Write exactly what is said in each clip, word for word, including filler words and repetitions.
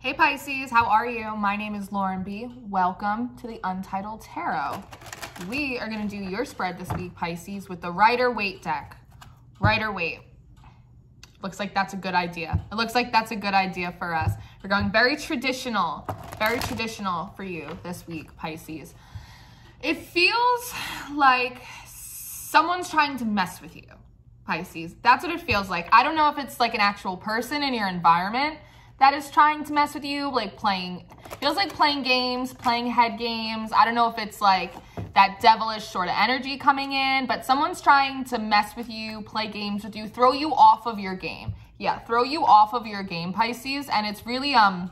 Hey Pisces, how are you? My name is Lauren B. Welcome to the Untitled Tarot. We are going to do your spread this week, Pisces, with the Rider-Waite deck. Rider-Waite. Looks like that's a good idea. It looks like that's a good idea for us. We're going very traditional, very traditional for you this week, Pisces. It feels like someone's trying to mess with you, Pisces. That's what it feels like. I don't know if it's like an actual person in your environment that is trying to mess with you, like playing, feels like playing games, playing head games. I don't know if it's like that devilish sort of energy coming in, but someone's trying to mess with you, play games with you, throw you off of your game. Yeah, throw you off of your game, Pisces. And it's really, um,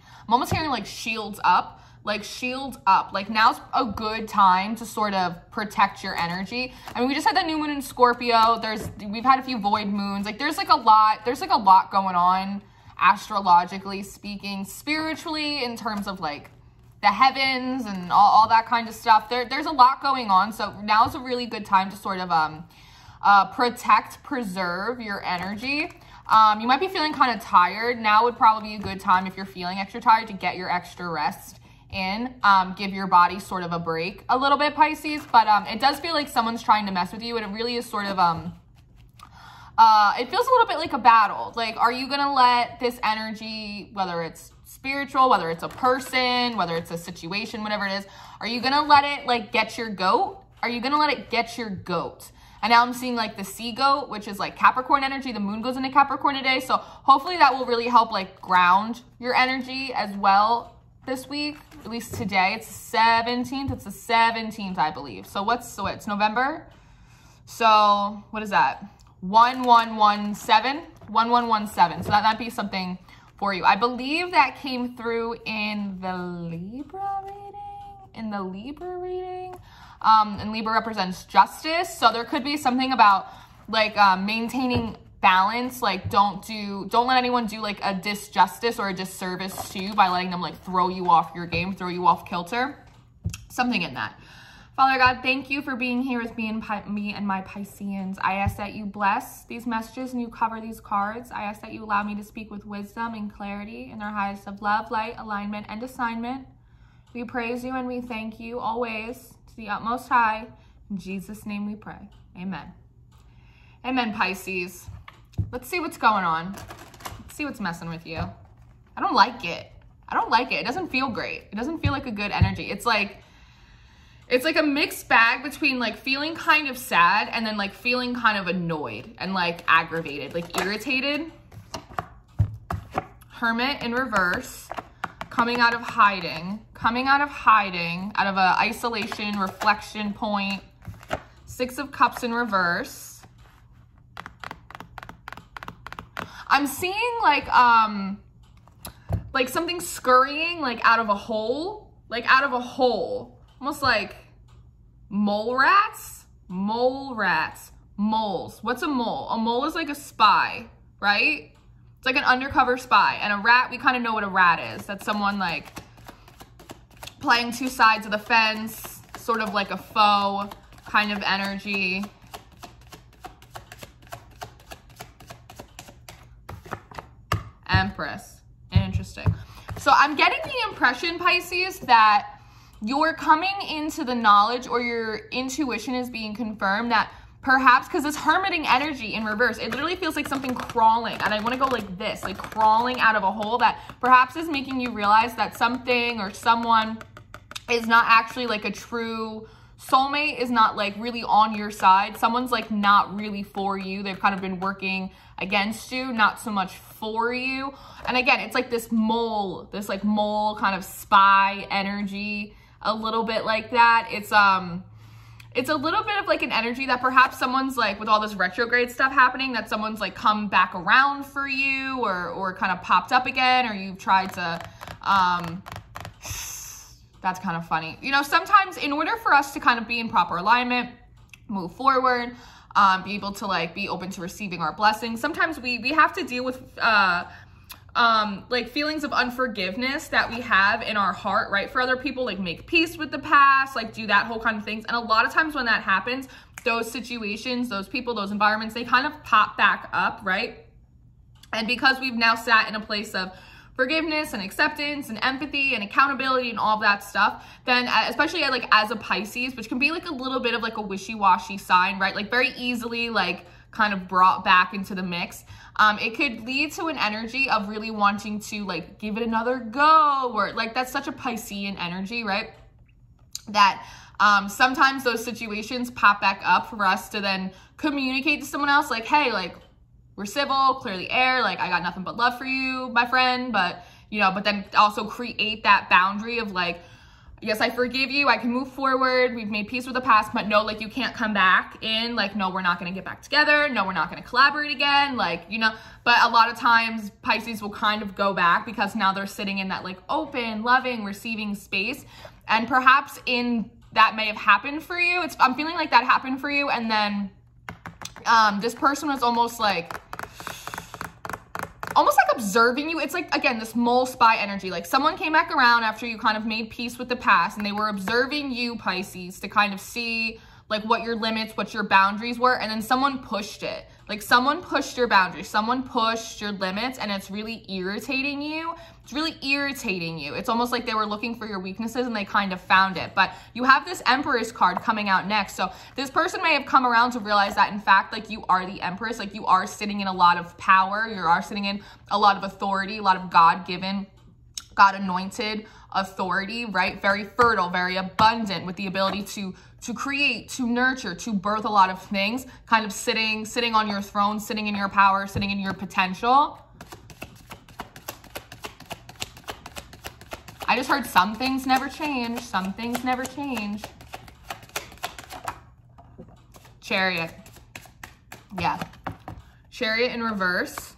I'm almost hearing like shields up, like shields up. Like now's a good time to sort of protect your energy. I mean, we just had that new moon in Scorpio. There's, we've had a few void moons. Like there's like a lot, there's like a lot going on. Astrologically speaking, spiritually, in terms of like the heavens and all, all that kind of stuff, there, there's a lot going on. So now's a really good time to sort of um, uh, protect, preserve your energy. Um, you might be feeling kind of tired. Now would probably be a good time, if you're feeling extra tired, to get your extra rest in. Um, give your body sort of a break a little bit, Pisces. But um, it does feel like someone's trying to mess with you, and it really is sort of... Um, Uh, it feels a little bit like a battle. Like, are you going to let this energy, whether it's spiritual, whether it's a person, whether it's a situation, whatever it is, are you going to let it like get your goat? Are you going to let it get your goat? And now I'm seeing like the sea goat, which is like Capricorn energy. The moon goes into Capricorn today. So hopefully that will really help like ground your energy as well this week, at least today. It's the seventeenth. It's the seventeenth, I believe. So what's, so it's November. So what is that? one one one seven, one one one seven. So that might be something for you. I believe that came through in the Libra reading, in the Libra reading. Um, and Libra represents justice. So there could be something about like uh, maintaining balance. Like don't do, don't let anyone do like a disjustice or a disservice to you by letting them like throw you off your game, throw you off kilter, something in that. Father God, thank you for being here with me and, me and my Pisceans. I ask that you bless these messages and you cover these cards. I ask that you allow me to speak with wisdom and clarity in our highest of love, light, alignment, and assignment. We praise you and we thank you always to the utmost high. In Jesus' name we pray. Amen. Amen, Pisces. Let's see what's going on. Let's see what's messing with you. I don't like it. I don't like it. It doesn't feel great. It doesn't feel like a good energy. It's like... It's like a mixed bag between like feeling kind of sad and then like feeling kind of annoyed and like aggravated, like irritated. Hermit in reverse, coming out of hiding, coming out of hiding, out of a isolation, reflection point. Six of Cups in reverse. I'm seeing like, um, like something scurrying like out of a hole, like out of a hole. Almost like mole rats, mole rats, moles. What's a mole? A mole is like a spy, right? It's like an undercover spy. And a rat, we kind of know what a rat is. That's someone like playing two sides of the fence, sort of like a faux kind of energy. Empress, interesting. So I'm getting the impression, Pisces, that you're coming into the knowledge or your intuition is being confirmed that perhaps, because it's hermiting energy in reverse, it literally feels like something crawling, and I want to go like this, like crawling out of a hole, that perhaps is making you realize that something or someone is not actually like a true soulmate, is not like really on your side. Someone's like not really for you. They've kind of been working against you, not so much for you. And again, it's like this mole, this like mole kind of spy energy. A little bit like that. It's um, it's a little bit of like an energy that perhaps someone's like, with all this retrograde stuff happening, that someone's like come back around for you, or or kind of popped up again, or you've tried to. Um, that's kind of funny. You know, sometimes in order for us to kind of be in proper alignment, move forward, um, be able to like be open to receiving our blessings, sometimes we we have to deal with uh. um like feelings of unforgiveness that we have in our heart, right, for other people, like make peace with the past, like do that whole kind of things. And a lot of times when that happens, those situations, those people, those environments, they kind of pop back up, right? And because we've now sat in a place of forgiveness and acceptance and empathy and accountability and all of that stuff, then especially like as a Pisces, which can be like a little bit of like a wishy-washy sign, right? Like very easily like kind of brought back into the mix. Um, it could lead to an energy of really wanting to like give it another go, or like that's such a Piscean energy, right? That um, sometimes those situations pop back up for us to then communicate to someone else like, hey, like we're civil, clear the air, like I got nothing but love for you, my friend. But, you know, but then also create that boundary of like, yes, I forgive you, I can move forward, we've made peace with the past, but no, like you can't come back in, like, no, we're not gonna get back together, no, we're not gonna collaborate again, like, you know. But a lot of times Pisces will kind of go back because now they're sitting in that like open, loving, receiving space. And perhaps in that may have happened for you. It's, I'm feeling like that happened for you. And then um, this person was almost like, almost like observing you. It's like, again, this mole spy energy. Like someone came back around after you kind of made peace with the past, and they were observing you, Pisces, to kind of see like what your limits, what your boundaries were. And then someone pushed it. Like someone pushed your boundaries, someone pushed your limits, and it's really irritating you. It's really irritating you. It's almost like they were looking for your weaknesses and they kind of found it. But you have this Empress card coming out next. So this person may have come around to realize that in fact, like you are the Empress, like you are sitting in a lot of power. You are sitting in a lot of authority, a lot of God-given, God-anointed authority, right? Very fertile, very abundant, with the ability to to create, to nurture, to birth a lot of things, kind of sitting, sitting on your throne, sitting in your power, sitting in your potential. I just heard some things never change. Some things never change. Chariot. Yeah. Chariot in reverse.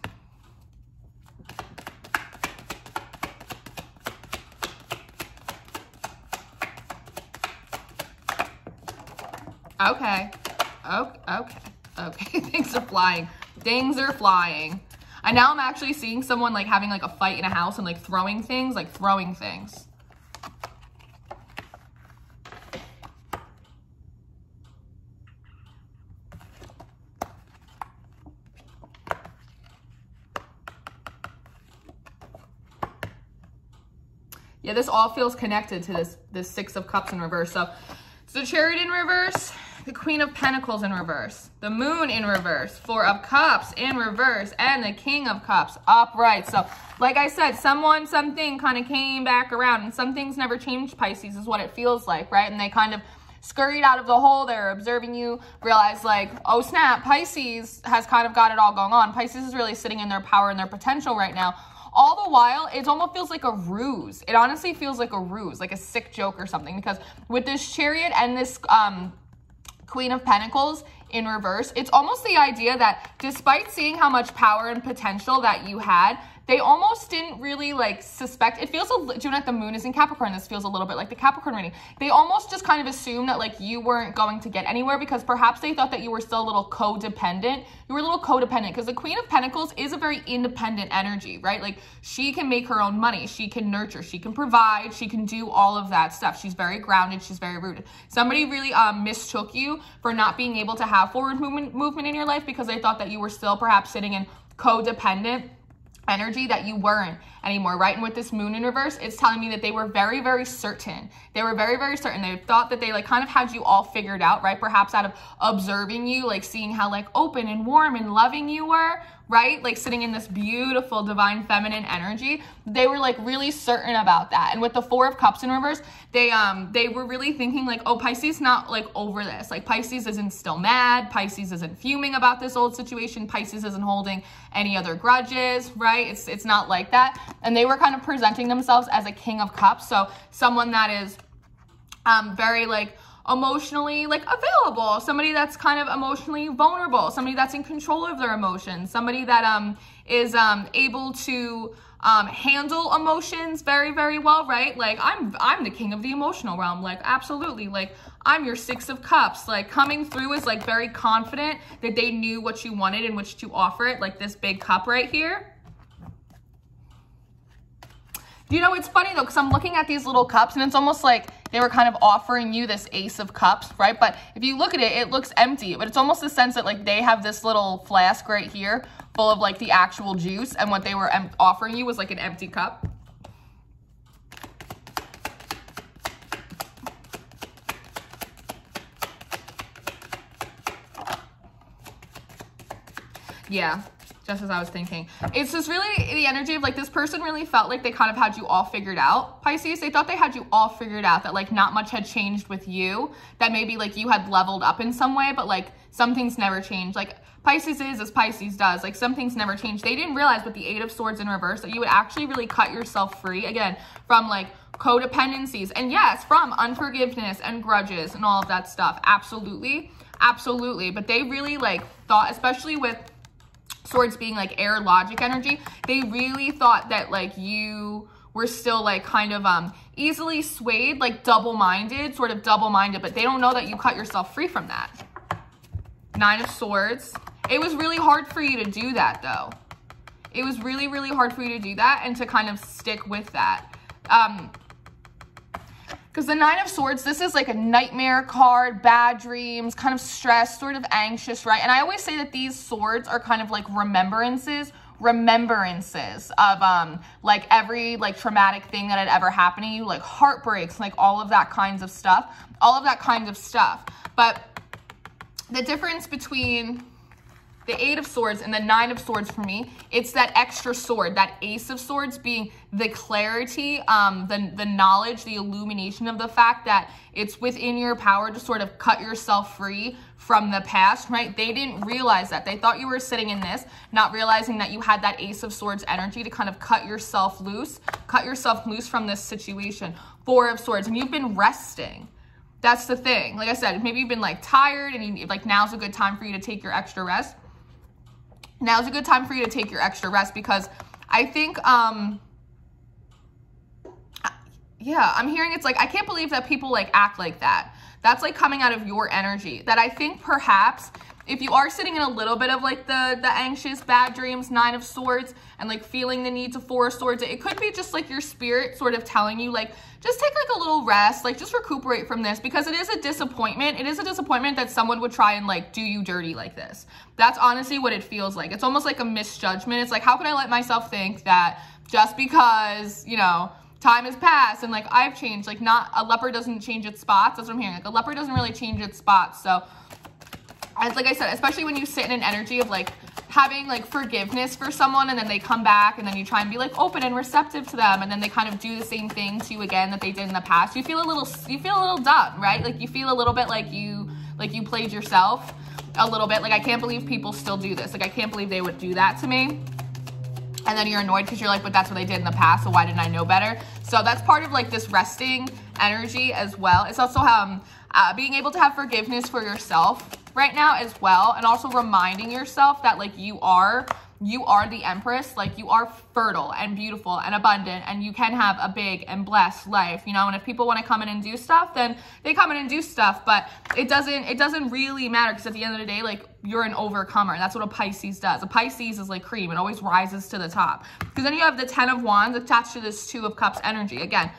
Okay. Okay. Okay. Okay. Things are flying. Things are flying. And now I'm actually seeing someone like having like a fight in a house and like throwing things, like throwing things. Yeah, this all feels connected to this, this Six of Cups in reverse. So it's the Chariot in reverse, the Queen of Pentacles in reverse, the Moon in reverse, Four of Cups in reverse, and the King of Cups upright. So like I said, someone, something kind of came back around, and some things never changed, Pisces, is what it feels like, right? And they kind of scurried out of the hole. They're observing you, realize like, oh snap, Pisces has kind of got it all going on. Pisces is really sitting in their power and their potential right now. All the while, it almost feels like a ruse. It honestly feels like a ruse, like a sick joke or something, because with this Chariot and this, um, Queen of Pentacles in reverse, it's almost the idea that despite seeing how much power and potential that you had, they almost didn't really like suspect. It feels a June at the moon is in Capricorn. This feels a little bit like the Capricorn reading. They almost just kind of assumed that like you weren't going to get anywhere, because perhaps they thought that you were still a little codependent. You were a little codependent because the Queen of Pentacles is a very independent energy, right? Like she can make her own money. She can nurture. She can provide. She can do all of that stuff. She's very grounded. She's very rooted. Somebody really um, mistook you for not being able to have forward movement, movement in your life, because they thought that you were still perhaps sitting in codependent energy, that you weren't anymore, right? And with this Moon in reverse, it's telling me that they were very, very certain. They were very, very certain. They thought that they like kind of had you all figured out, right? Perhaps out of observing you, like seeing how like open and warm and loving you were, right? Like sitting in this beautiful divine feminine energy. They were like really certain about that. And with the Four of Cups in reverse, they um they were really thinking like, oh, Pisces not like over this. Like Pisces isn't still mad. Pisces isn't fuming about this old situation. Pisces isn't holding any other grudges, right? It's, it's not like that. And they were kind of presenting themselves as a King of Cups. So someone that is um very like emotionally like available, somebody that's kind of emotionally vulnerable, somebody that's in control of their emotions, somebody that um is um able to um handle emotions very, very well, right? Like I'm I'm the king of the emotional realm, like absolutely, like I'm your Six of Cups, like coming through is like very confident that they knew what you wanted and which to offer it, like this big cup right here. You know, it's funny though, because I'm looking at these little cups and it's almost like they were kind of offering you this Ace of Cups, right? But if you look at it, it looks empty, but it's almost the sense that like they have this little flask right here full of like the actual juice, and what they were em- offering you was like an empty cup. Yeah, just as I was thinking. It's just really the energy of like this person really felt like they kind of had you all figured out, Pisces. They thought they had you all figured out, that like not much had changed with you, that maybe like you had leveled up in some way, but like some things never changed. Like Pisces is as Pisces does, like some things never change. They didn't realize with the Eight of Swords in reverse that you would actually really cut yourself free again from like codependencies, and yes, from unforgiveness and grudges and all of that stuff. Absolutely, absolutely. But they really like thought, especially with Swords being like air logic energy, they really thought that like you were still like kind of um easily swayed, like double-minded, sort of double-minded, but they don't know that you cut yourself free from that. Nine of Swords. It was really hard for you to do that though. It was really, really hard for you to do that and to kind of stick with that. Um, Because the Nine of Swords, this is like a nightmare card, bad dreams, kind of stressed, sort of anxious, right? And I always say that these swords are kind of like remembrances, remembrances of um, like every like traumatic thing that had ever happened to you, like heartbreaks, like all of that kinds of stuff, all of that kinds of stuff. But the difference between the Eight of Swords and the Nine of Swords for me, it's that extra sword, that Ace of Swords being the clarity, um, the, the knowledge, the illumination of the fact that it's within your power to sort of cut yourself free from the past, right? They didn't realize that. They thought you were sitting in this, not realizing that you had that Ace of Swords energy to kind of cut yourself loose, cut yourself loose from this situation. Four of Swords, and you've been resting. That's the thing. Like I said, maybe you've been like tired and you, like now's a good time for you to take your extra rest. Now's a good time for you to take your extra rest, because I think, um, yeah, I'm hearing it's like, I can't believe that people like act like that. That's like coming out of your energy, that I think perhaps if you are sitting in a little bit of like the, the anxious, bad dreams, Nine of Swords, and like feeling the need to Four of Swords, it could be just like your spirit sort of telling you like, just take like a little rest, like just recuperate from this, because it is a disappointment. It is a disappointment that someone would try and like do you dirty like this. That's honestly what it feels like. It's almost like a misjudgment. It's like, how could I let myself think that just because, you know, time has passed and like I've changed, like not a leopard doesn't change its spots. That's what I'm hearing. Like a leopard doesn't really change its spots. So as like I said, especially when you sit in an energy of like having like forgiveness for someone, and then they come back and then you try and be like open and receptive to them, and then they kind of do the same thing to you again that they did in the past, you feel a little, you feel a little dumb, right? Like you feel a little bit like you, like you played yourself a little bit. Like, I can't believe people still do this. Like, I can't believe they would do that to me. And then you're annoyed because you're like, but that's what they did in the past, so why didn't I know better? So that's part of like this resting energy as well. It's also um, uh, being able to have forgiveness for yourself right now as well, and also reminding yourself that like you are you are the Empress, like you are fertile and beautiful and abundant, and you can have a big and blessed life, you know. And if people want to come in and do stuff, then they come in and do stuff, but it doesn't it doesn't really matter, because at the end of the day, like, you're an overcomer. That's what a Pisces does. A Pisces is like cream. It always rises to the top. Because then you have the Ten of Wands attached to this Two of Cups energy again,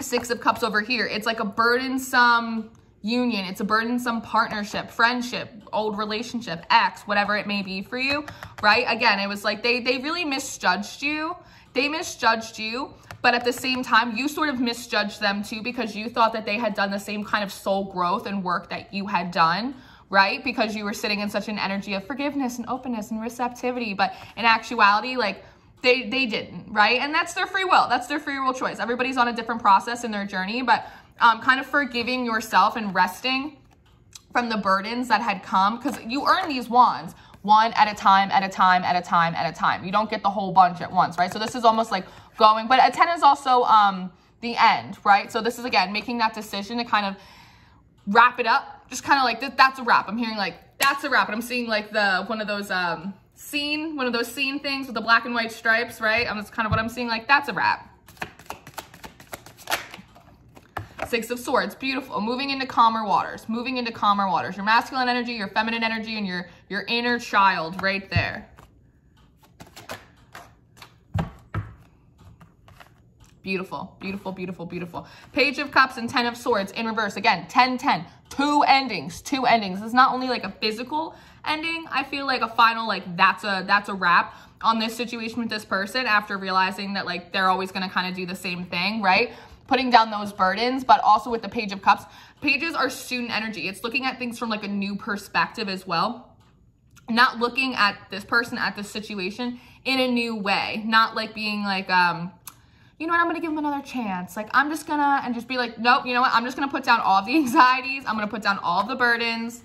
Six of Cups over here. It's like a burdensome union. It's a burdensome partnership, friendship, old relationship, ex, whatever it may be for you, right? Again, it was like they they really misjudged you. They misjudged you, but at the same time, you sort of misjudged them too, because you thought that they had done the same kind of soul growth and work that you had done, right? Because you were sitting in such an energy of forgiveness and openness and receptivity, but in actuality, like, they they didn't, right? And that's their free will. That's their free will choice. Everybody's on a different process in their journey, but Um, kind of forgiving yourself and resting from the burdens that had come, because you earn these wands one at a time, at a time, at a time, at a time. You don't get the whole bunch at once, right? So this is almost like going, but a ten is also um, the end, right? So this is, again, making that decision to kind of wrap it up. Just kind of like, th that's a wrap. I'm hearing like, that's a wrap. And I'm seeing like the, one of those um, scene, one of those scene things with the black and white stripes, right? And that's kind of what I'm seeing, like, that's a wrap. Six of Swords, beautiful, moving into calmer waters, moving into calmer waters, your masculine energy, your feminine energy, and your, your inner child right there. Beautiful, beautiful, beautiful, beautiful. Page of Cups and Ten of Swords in reverse. Again, ten, ten. Two endings, two endings. It's not only like a physical ending. I feel like a final, like that's a, that's a wrap on this situation with this person after realizing that like they're always going to kind of do the same thing, right? Putting down those burdens, but also with the Page of Cups. Pages are student energy. It's looking at things from like a new perspective as well. Not looking at this person, at this situation in a new way. Not like being like, um, you know what, I'm going to give them another chance. Like, I'm just going to, and just be like, nope, you know what, I'm just going to put down all the anxieties. I'm going to put down all the burdens.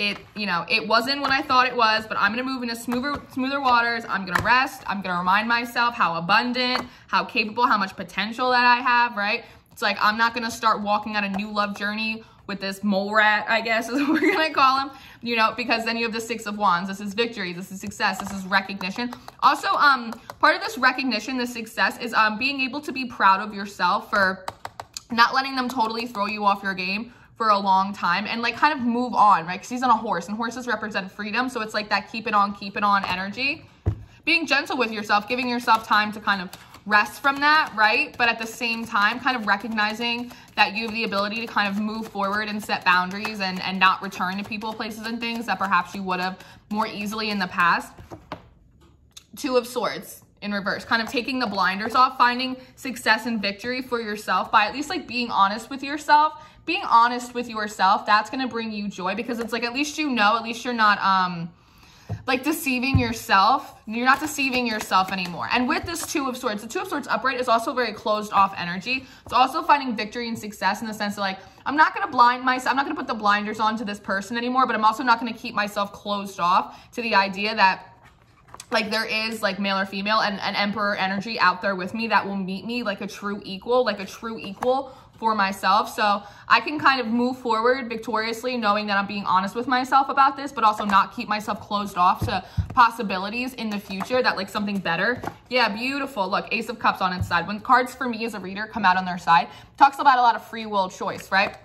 It, you know, it wasn't when I thought it was, but I'm going to move into smoother, smoother waters. I'm going to rest. I'm going to remind myself how abundant, how capable, how much potential that I have, right? It's like, I'm not going to start walking on a new love journey with this mole rat, I guess is what we're going to call him, you know, because then you have the Six of Wands. This is victory. This is success. This is recognition. Also, um, part of this recognition, this success is um, being able to be proud of yourself for not letting them totally throw you off your game for a long time and like kind of move on, right? Because he's on a horse and horses represent freedom. So it's like that keep it on, keep it on energy. Being gentle with yourself, giving yourself time to kind of rest from that, right? But at the same time, kind of recognizing that you have the ability to kind of move forward and set boundaries and, and not return to people, places, and things that perhaps you would have more easily in the past. Two of Swords in reverse, kind of taking the blinders off, finding success and victory for yourself by at least like being honest with yourself, being honest with yourself. That's going to bring you joy because it's like, at least, you know, at least you're not, um, like deceiving yourself. You're not deceiving yourself anymore. And with this Two of Swords, the Two of Swords upright is also very closed off energy. It's also finding victory and success in the sense of like, I'm not going to blind myself. I'm not going to put the blinders on to this person anymore, but I'm also not going to keep myself closed off to the idea that like there is like male or female and an emperor energy out there with me that will meet me like a true equal, like a true equal for myself. So I can kind of move forward victoriously knowing that I'm being honest with myself about this, but also not keep myself closed off to possibilities in the future that like something better. Yeah, beautiful. Look, Ace of Cups on its side. When cards for me as a reader come out on their side, talks about a lot of free will choice, right?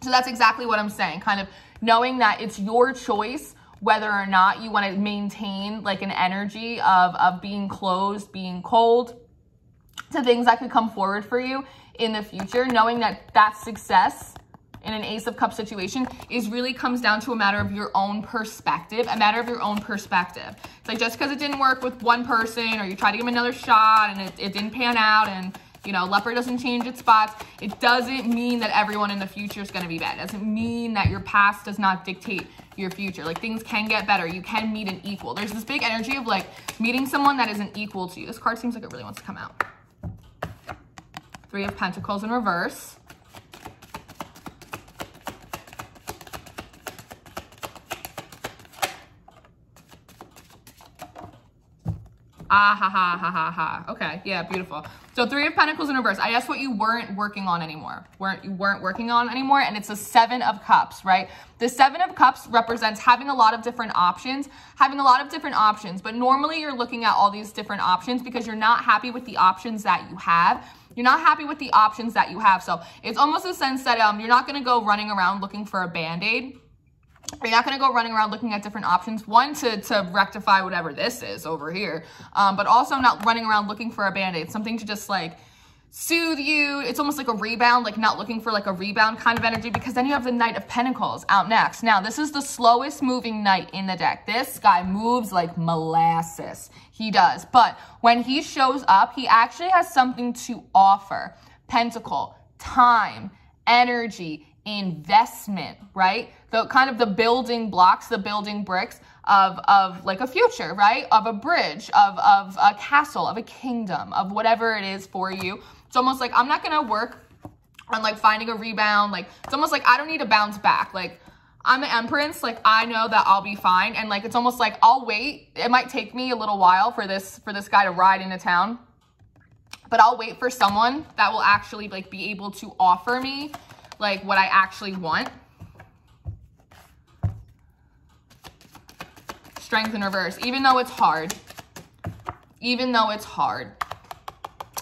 So that's exactly what I'm saying. Kind of knowing that it's your choice whether or not you want to maintain like an energy of, of being closed, being cold to things that could come forward for you in the future, knowing that that success in an Ace of Cups situation is really comes down to a matter of your own perspective, a matter of your own perspective. It's like just because it didn't work with one person or you try to give them another shot and it, it didn't pan out and, you know, leopard doesn't change its spots, it doesn't mean that everyone in the future is going to be bad. It doesn't mean that your past does not dictate your future. Like things can get better. You can meet an equal. There's this big energy of like meeting someone that isn't equal to you. This card seems like it really wants to come out. Three of Pentacles in reverse. Ah, ha, ha, ha, ha, ha. Okay, yeah, beautiful. So Three of Pentacles in reverse. I guess what you weren't working on anymore, weren't you weren't working on anymore, and it's the Seven of Cups, right? The Seven of Cups represents having a lot of different options, having a lot of different options, but normally you're looking at all these different options because you're not happy with the options that you have. You're not happy with the options that you have. So it's almost a sense that um, you're not going to go running around looking for a Band-Aid. You're not going to go running around looking at different options, one, to, to rectify whatever this is over here, um, but also not running around looking for a Band-Aid, something to just like soothe you. It's almost like a rebound, like not looking for like a rebound kind of energy, because then you have the Knight of Pentacles out next. Now, this is the slowest moving knight in the deck. This guy moves like molasses. He does. But when he shows up, he actually has something to offer. Pentacle, time, energy, investment, right? The kind of the building blocks, the building bricks of, of like a future, right? Of a bridge, of, of a castle, of a kingdom, of whatever it is for you. It's almost like, I'm not going to work on like finding a rebound. Like, it's almost like I don't need to bounce back. Like, I'm the Empress. Like, I know that I'll be fine. And like, it's almost like I'll wait. It might take me a little while for this, for this guy to ride into town, but I'll wait for someone that will actually like be able to offer me like what I actually want. Strength in reverse, even though it's hard, even though it's hard.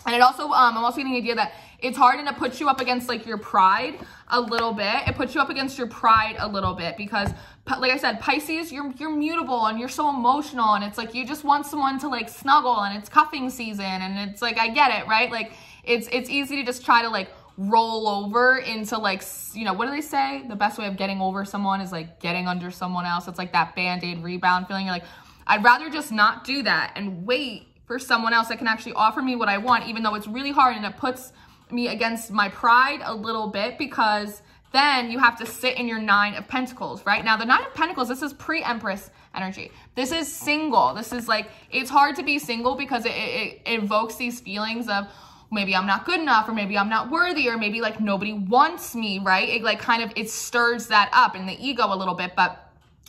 And it also, um, I'm also getting the idea that It's hard, and it puts you up against like your pride a little bit. It puts you up against your pride a little bit because, like I said, Pisces, you're you're mutable and you're so emotional, and it's like you just want someone to like snuggle, and it's cuffing season, and it's like, I get it, right? Like it's it's easy to just try to like roll over into like, you know, what do they say? The best way of getting over someone is like getting under someone else. It's like that band-aid rebound feeling. You're like, I'd rather just not do that and wait for someone else that can actually offer me what I want, even though it's really hard, and it puts me against my pride a little bit, because then you have to sit in your Nine of Pentacles, right? Now, the Nine of Pentacles, this is pre-Empress energy. This is single. This is like, it's hard to be single because it, it, it invokes these feelings of, maybe I'm not good enough, or maybe I'm not worthy, or maybe like nobody wants me, right? It like kind of, it stirs that up in the ego a little bit. But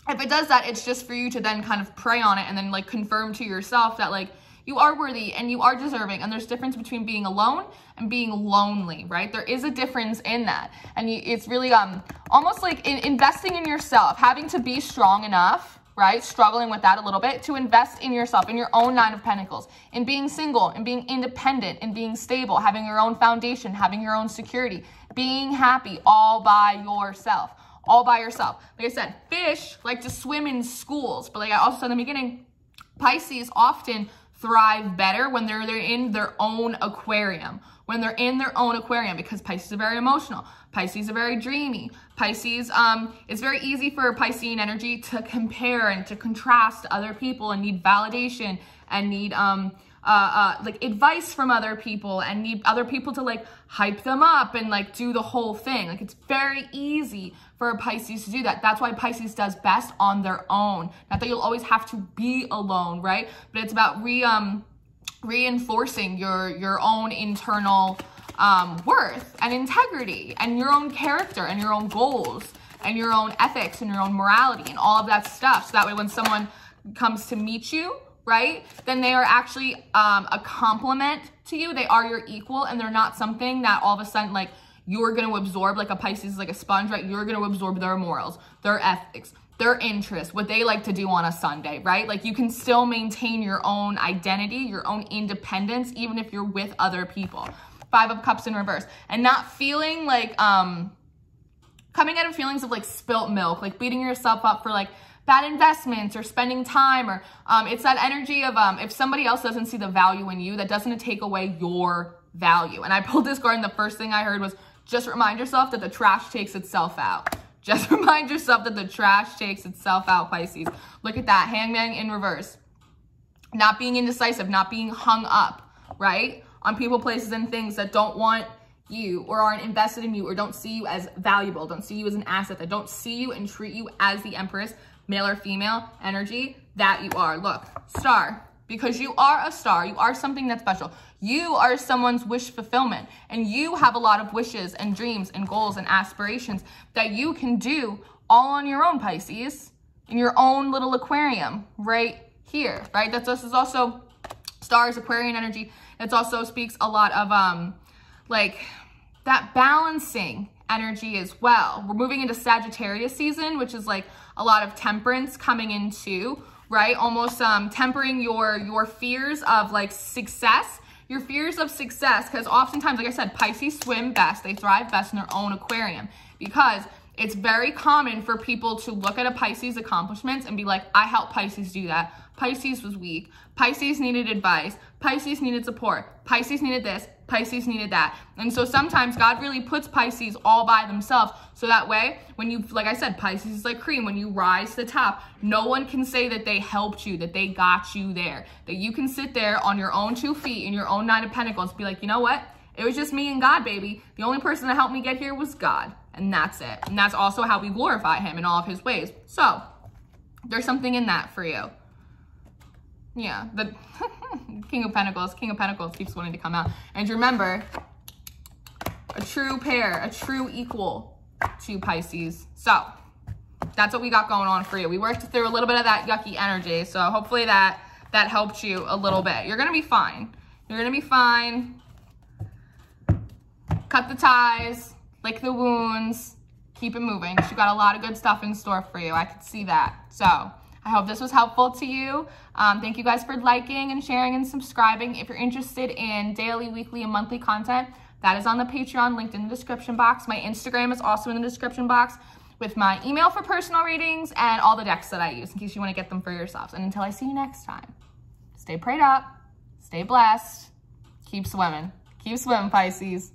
if it does that, it's just for you to then kind of prey on it and then like confirm to yourself that like you are worthy and you are deserving. And there's difference between being alone and being lonely, right? There is a difference in that. And it's really um almost like in investing in yourself, having to be strong enough, right? Struggling with that a little bit, to invest in yourself, in your own Nine of Pentacles, in being single, in being independent, in being stable, having your own foundation, having your own security, being happy all by yourself, all by yourself. Like I said, fish like to swim in schools, but like I also said in the beginning, Pisces often thrive better when they're, they're in their own aquarium, when they're in their own aquarium, because Pisces are very emotional. Pisces are very dreamy. Pisces, um, it's very easy for Piscean energy to compare and to contrast to other people and need validation and need um, uh, uh, like advice from other people and need other people to like hype them up and like do the whole thing. Like it's very easy for Pisces to do that. That's why Pisces does best on their own. Not that you'll always have to be alone, right? But it's about re um. reinforcing your your own internal um worth and integrity and your own character and your own goals and your own ethics and your own morality and all of that stuff, so that way when someone comes to meet you, right, then they are actually um a compliment to you. They are your equal, and they're not something that all of a sudden like you're going to absorb. Like a Pisces is like a sponge, right? You're going to absorb their morals, their ethics, their interests, what they like to do on a Sunday, right? Like you can still maintain your own identity, your own independence, even if you're with other people. Five of Cups in reverse. And not feeling like, um, coming out of feelings of like spilt milk, like beating yourself up for like bad investments or spending time, or um, it's that energy of um, if somebody else doesn't see the value in you, that doesn't take away your value. And I pulled this card and the first thing I heard was, just remind yourself that the trash takes itself out. Just remind yourself that the trash takes itself out, Pisces. Look at that. Hangman in reverse. Not being indecisive, not being hung up, right, on people, places, and things that don't want you or aren't invested in you or don't see you as valuable, don't see you as an asset, that don't see you and treat you as the Empress, male or female energy that you are. Look, star. Because you are a star, you are something that's special. You are someone's wish fulfillment, and you have a lot of wishes and dreams and goals and aspirations that you can do all on your own, Pisces, in your own little aquarium right here, right? That's, this is also stars, Aquarian energy. It also speaks a lot of um, like that balancing energy as well. We're moving into Sagittarius season, which is like a lot of temperance coming into, right? Almost um, tempering your, your fears of like success, your fears of success. Because oftentimes, like I said, Pisces swim best. They thrive best in their own aquarium, because it's very common for people to look at a Pisces accomplishments and be like, I helped Pisces do that. Pisces was weak. Pisces needed advice. Pisces needed support. Pisces needed this. Pisces needed that. And so sometimes God really puts Pisces all by themselves. So that way, when you, like I said, Pisces is like cream. When you rise to the top, no one can say that they helped you, that they got you there, that you can sit there on your own two feet in your own Nine of Pentacles, be like, you know what? It was just me and God, baby. The only person that helped me get here was God. And that's it. And that's also how we glorify him in all of his ways. So there's something in that for you. Yeah, the King of Pentacles, King of Pentacles keeps wanting to come out. And remember, a true pair, a true equal to Pisces. So that's what we got going on for you. We worked through a little bit of that yucky energy. So hopefully that, that helped you a little bit. You're going to be fine. You're going to be fine. Cut the ties, lick the wounds, keep it moving. She got a lot of good stuff in store for you. I could see that. So I hope this was helpful to you. Um, thank you guys for liking and sharing and subscribing. If you're interested in daily, weekly, and monthly content, That is on the Patreon, linked in the description box. My Instagram is also in the description box with my email for personal readings and all the decks that I use in case you want to get them for yourselves. And until I see you next time, stay prayed up, stay blessed, keep swimming. Keep swimming, Pisces.